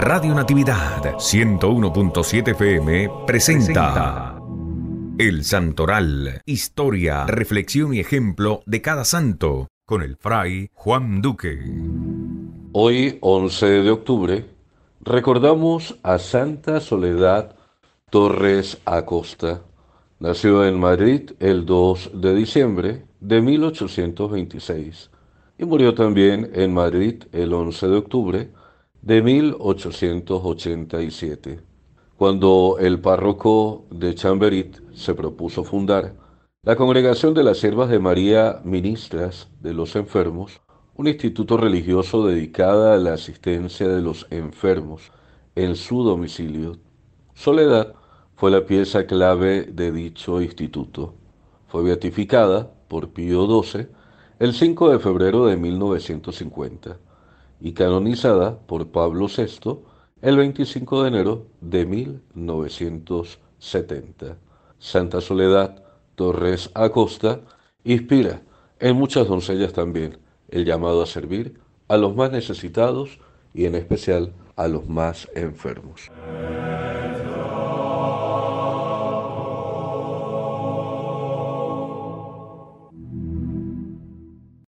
Radio Natividad 101.7 FM presenta El Santoral, historia, reflexión y ejemplo de cada santo, con el Fray Juan Duque. Hoy, 11 de octubre, recordamos a Santa Soledad Torres Acosta. Nació en Madrid el 2 de diciembre de 1826 y murió también en Madrid el 11 de octubre de 1887. Cuando el párroco de Chamberí se propuso fundar la Congregación de las Siervas de María Ministras de los Enfermos, un instituto religioso dedicado a la asistencia de los enfermos en su domicilio, Soledad fue la pieza clave de dicho instituto. Fue beatificada por Pío XII el 5 de febrero de 1950 y canonizada por Pablo VI el 25 de enero de 1970. Santa Soledad Torres Acosta inspira en muchas doncellas también el llamado a servir a los más necesitados y en especial a los más enfermos.